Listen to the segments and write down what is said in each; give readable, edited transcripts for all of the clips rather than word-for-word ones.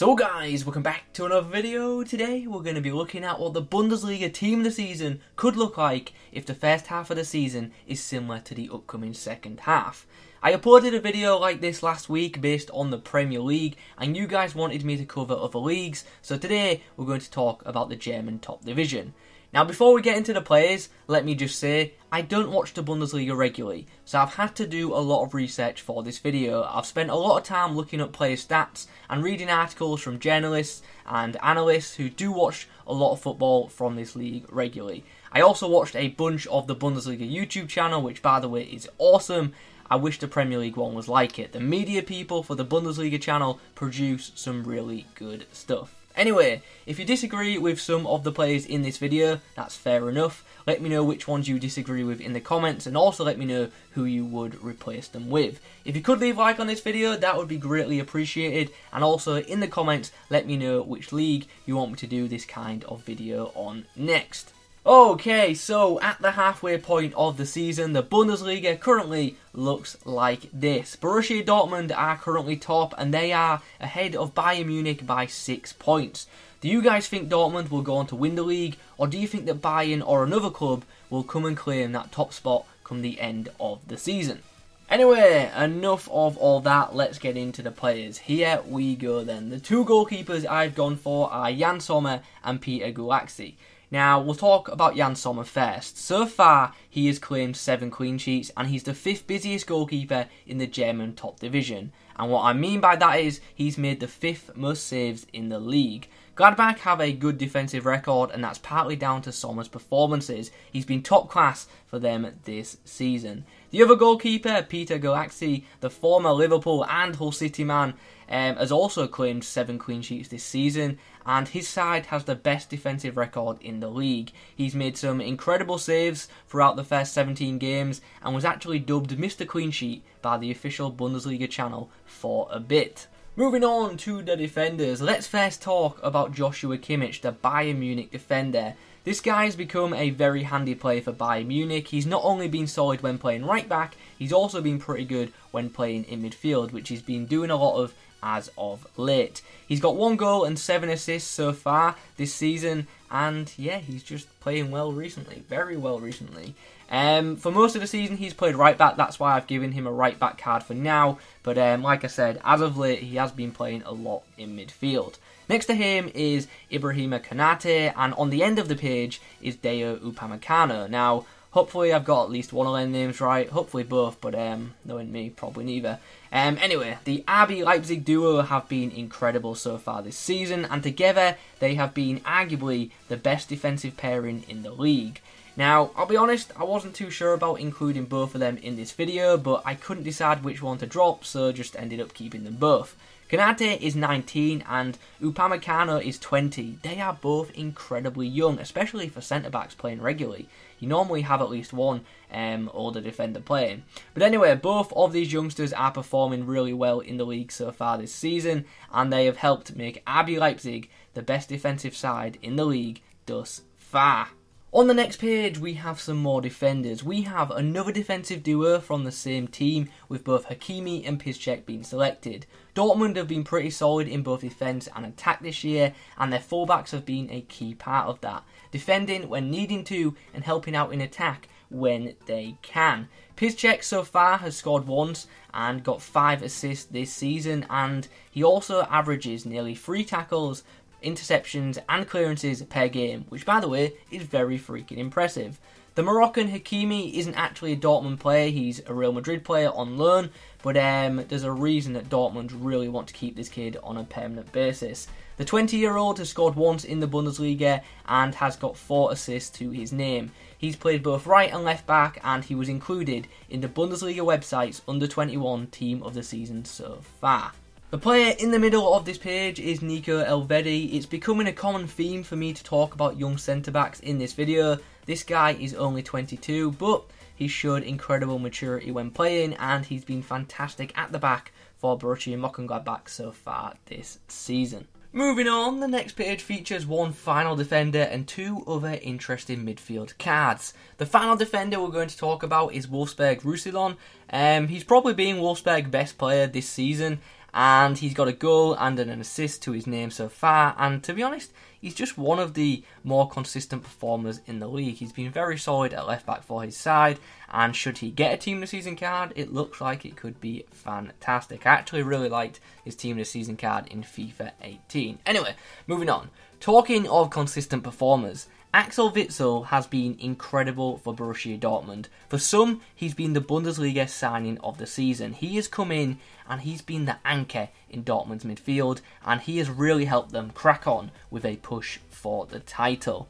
So guys, welcome back to another video. Today we're going to be looking at what the Bundesliga team of the season could look like if the first half of the season is similar to the upcoming second half. I uploaded a video like this last week based on the Premier League and you guys wanted me to cover other leagues, so today we're going to talk about the German top division. Now before we get into the players, let me just say, I don't watch the Bundesliga regularly, so I've had to do a lot of research for this video. I've spent a lot of time looking up player stats and reading articles from journalists and analysts who do watch a lot of football from this league regularly. I also watched a bunch of the Bundesliga YouTube channel, which by the way is awesome. I wish the Premier League one was like it. The media people for the Bundesliga channel produce some really good stuff. Anyway, if you disagree with some of the players in this video, that's fair enough. Let me know which ones you disagree with in the comments and also let me know who you would replace them with. If you could leave a like on this video, that would be greatly appreciated, and also in the comments let me know which league you want me to do this kind of video on next. Okay, so at the halfway point of the season, the Bundesliga currently looks like this. Borussia Dortmund are currently top and they are ahead of Bayern Munich by 6 points. Do you guys think Dortmund will go on to win the league, or do you think that Bayern or another club will come and claim that top spot come the end of the season? Anyway, enough of all that, let's get into the players. Here we go then. The two goalkeepers I've gone for are Jan Sommer and Peter Gulacsi. Now, we'll talk about Jan Sommer first. So far, he has claimed 7 clean sheets and he's the 5th busiest goalkeeper in the German top division. And what I mean by that is, he's made the 5th most saves in the league. Gladbach have a good defensive record and that's partly down to Sommer's performances. He's been top class for them this season. The other goalkeeper, Peter Gulacsi, the former Liverpool and Hull City man, has also claimed 7 clean sheets this season and his side has the best defensive record in the league. He's made some incredible saves throughout the first 17 games and was actually dubbed Mr. Clean Sheet by the official Bundesliga channel for a bit. Moving on to the defenders, let's first talk about Joshua Kimmich, the Bayern Munich defender. This guy has become a very handy player for Bayern Munich. He's not only been solid when playing right back, he's also been pretty good when playing in midfield, which he's been doing a lot of as of late. He's got 1 goal and 7 assists so far this season, and yeah, he's just playing well recently, very well recently. For most of the season he's played right back, that's why I've given him a right back card for now, but like I said, as of late he has been playing a lot in midfield. Next to him is Ibrahima Konate, and on the end of the page is Deo Upamecano. Now, hopefully I've got at least one of their names right, hopefully both, but knowing me, probably neither. Anyway, the RB Leipzig duo have been incredible so far this season, and together they have been arguably the best defensive pairing in the league. Now, I'll be honest, I wasn't too sure about including both of them in this video, but I couldn't decide which one to drop, so just ended up keeping them both. Konate is 19 and Upamecano is 20. They are both incredibly young, especially for centre-backs playing regularly. You normally have at least one older defender playing. But anyway, both of these youngsters are performing really well in the league so far this season, and they have helped make RB Leipzig the best defensive side in the league thus far. On the next page we have some more defenders. We have another defensive duo from the same team with both Hakimi and Piszczek being selected. Dortmund have been pretty solid in both defence and attack this year, and their fullbacks have been a key part of that, defending when needing to and helping out in attack when they can. Piszczek so far has scored once and got 5 assists this season, and he also averages nearly 3 tackles, interceptions and clearances per game, which by the way is very freaking impressive. The Moroccan Hakimi isn't actually a Dortmund player, he's a Real Madrid player on loan, but there's a reason that Dortmund really want to keep this kid on a permanent basis. The 20-year-old has scored once in the Bundesliga and has got 4 assists to his name. He's played both right and left back and he was included in the Bundesliga website's under-21 team of the season so far. The player in the middle of this page is Nico Elvedi. It's becoming a common theme for me to talk about young centre-backs in this video. This guy is only 22, but he showed incredible maturity when playing and he's been fantastic at the back for Borussia Mönchengladbach so far this season. Moving on, the next page features one final defender and 2 other interesting midfield cards. The final defender we're going to talk about is Wolfsburg-Rusilon. He's probably been Wolfsburg's best player this season and he's got a goal and an assist to his name so far, and to be honest, he's just one of the more consistent performers in the league. He's been very solid at left-back for his side, and should he get a Team of the Season card, it looks like it could be fantastic. I actually really liked his Team of the Season card in FIFA 18. Anyway, moving on. Talking of consistent performers, Axel Witsel has been incredible for Borussia Dortmund. For some, he's been the Bundesliga signing of the season. He has come in and he's been the anchor in Dortmund's midfield, and he has really helped them crack on with a push for the title.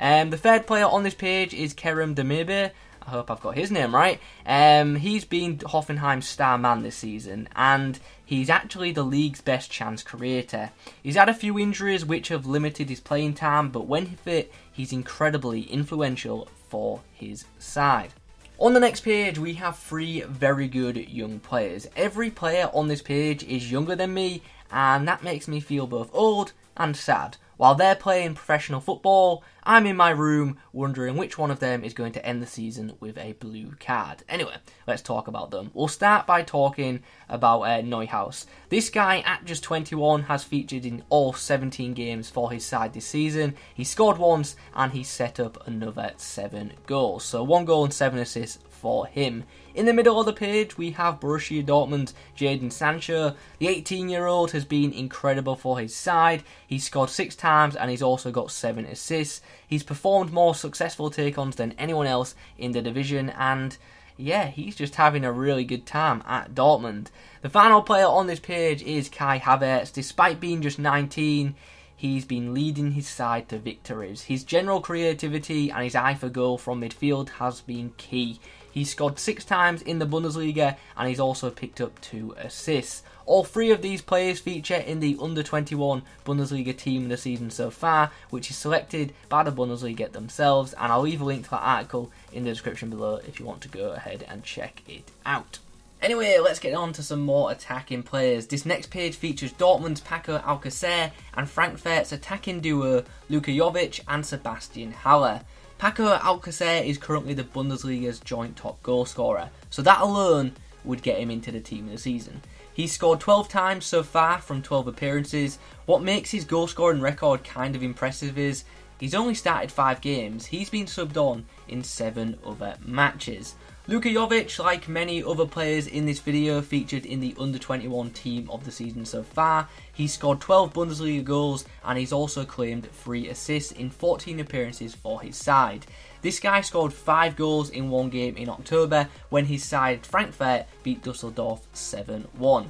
The third player on this page is Kerem Demirbay. I hope I've got his name right. He's been Hoffenheim's star man this season, and he's actually the league's best chance creator. He's had a few injuries which have limited his playing time, but when fit, he's incredibly influential for his side. On the next page, we have three very good young players. Every player on this page is younger than me, and that makes me feel both old and sad. While they're playing professional football, I'm in my room wondering which one of them is going to end the season with a blue card. Anyway, let's talk about them. We'll start by talking about Neuhaus. This guy at just 21 has featured in all 17 games for his side this season. He scored once and he set up another 7 goals. So 1 goal and 7 assists for him. In the middle of the page, we have Borussia Dortmund's Jadon Sancho. The 18-year-old has been incredible for his side. He's scored 6 times and he's also got 7 assists. He's performed more successful take-ons than anyone else in the division, and yeah, he's just having a really good time at Dortmund. The final player on this page is Kai Havertz. Despite being just 19, he's been leading his side to victories. His general creativity and his eye for goal from midfield has been key. He's scored 6 times in the Bundesliga and he's also picked up 2 assists. All 3 of these players feature in the under-21 Bundesliga team of the season so far, which is selected by the Bundesliga themselves, and I'll leave a link to that article in the description below if you want to go ahead and check it out. Anyway, let's get on to some more attacking players. This next page features Dortmund's Paco Alcacer and Frankfurt's attacking duo Luka Jovic and Sebastian Haller. Paco Alcacer is currently the Bundesliga's joint top goal scorer, so that alone would get him into the team of the season. He's scored 12 times so far from 12 appearances. What makes his goal scoring record kind of impressive is he's only started 5 games. He's been subbed on in 7 other matches. Luka Jovic, like many other players in this video, featured in the under-21 team of the season so far. He's scored 12 Bundesliga goals and he's also claimed 3 assists in 14 appearances for his side. This guy scored 5 goals in 1 game in October when his side Frankfurt beat Dusseldorf 7-1.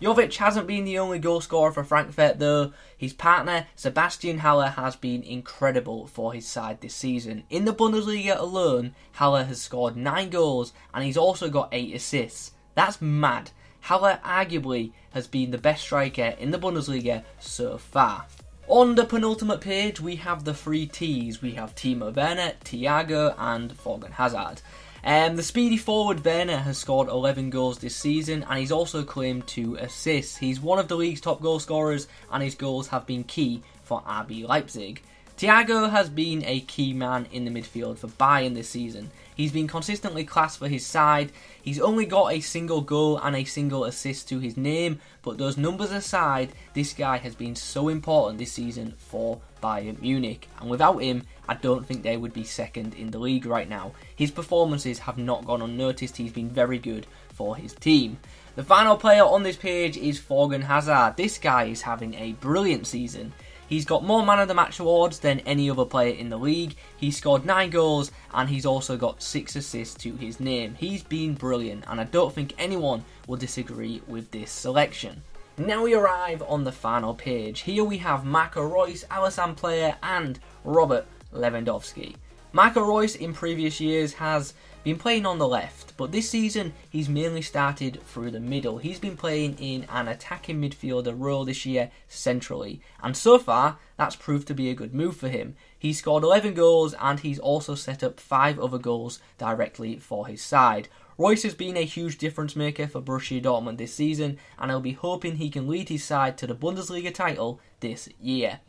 Jovic hasn't been the only goal scorer for Frankfurt though. His partner Sebastian Haller has been incredible for his side this season. In the Bundesliga alone, Haller has scored 9 goals and he's also got 8 assists. That's mad. Haller arguably has been the best striker in the Bundesliga so far. On the penultimate page, we have the 3 T's. We have Timo Werner, Thiago and Thorgan Hazard. The speedy forward Werner has scored 11 goals this season and he's also claimed 2 assists. He's one of the league's top goal scorers and his goals have been key for RB Leipzig. Thiago has been a key man in the midfield for Bayern this season. He's been consistently class for his side. He's only got a single goal and a single assist to his name, but those numbers aside, this guy has been so important this season for Bayern Munich, and without him, I don't think they would be second in the league right now. His performances have not gone unnoticed. He's been very good for his team. The final player on this page is Thorgan Hazard. This guy is having a brilliant season. He's got more man of the match awards than any other player in the league. He's scored 9 goals and he's also got 6 assists to his name. He's been brilliant and I don't think anyone will disagree with this selection. Now we arrive on the final page. Here we have Marco Reus, Alassane Plea and Robert Lewandowski. Marco Reus in previous years has been playing on the left, but this season he's mainly started through the middle. He's been playing in an attacking midfielder role this year centrally, and so far that's proved to be a good move for him. He's scored 11 goals and he's also set up 5 other goals directly for his side. Reus has been a huge difference maker for Borussia Dortmund this season, and he'll be hoping he can lead his side to the Bundesliga title this year.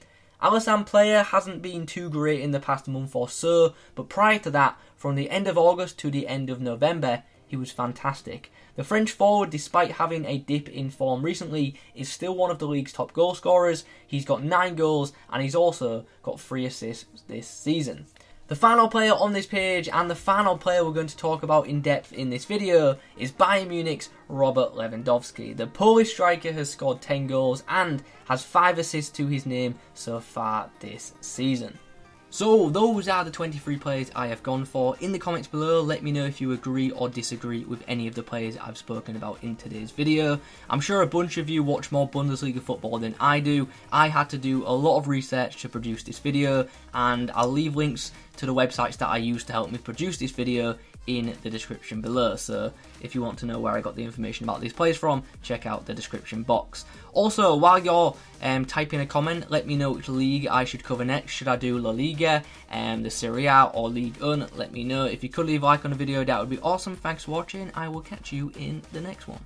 Alassane Plea hasn't been too great in the past month or so, but prior to that, from the end of August to the end of November, he was fantastic. The French forward, despite having a dip in form recently, is still one of the league's top goal scorers. He's got 9 goals and he's also got 3 assists this season. The final player on this page, and the final player we're going to talk about in depth in this video, is Bayern Munich's Robert Lewandowski. The Polish striker has scored 10 goals and has 5 assists to his name so far this season. So those are the 23 players I have gone for. In the comments below, let me know if you agree or disagree with any of the players I've spoken about in today's video. I'm sure a bunch of you watch more Bundesliga football than I do. I had to do a lot of research to produce this video, and I'll leave links to the websites that I used to help me produce this video in the description below. So if you want to know where I got the information about these players from, check out the description box. Also, while you're typing a comment, let me know which league I should cover next. Should I do La Liga, the Serie A, or Ligue 1? Let me know. If you could leave a like on the video, that would be awesome. Thanks for watching. I will catch you in the next one.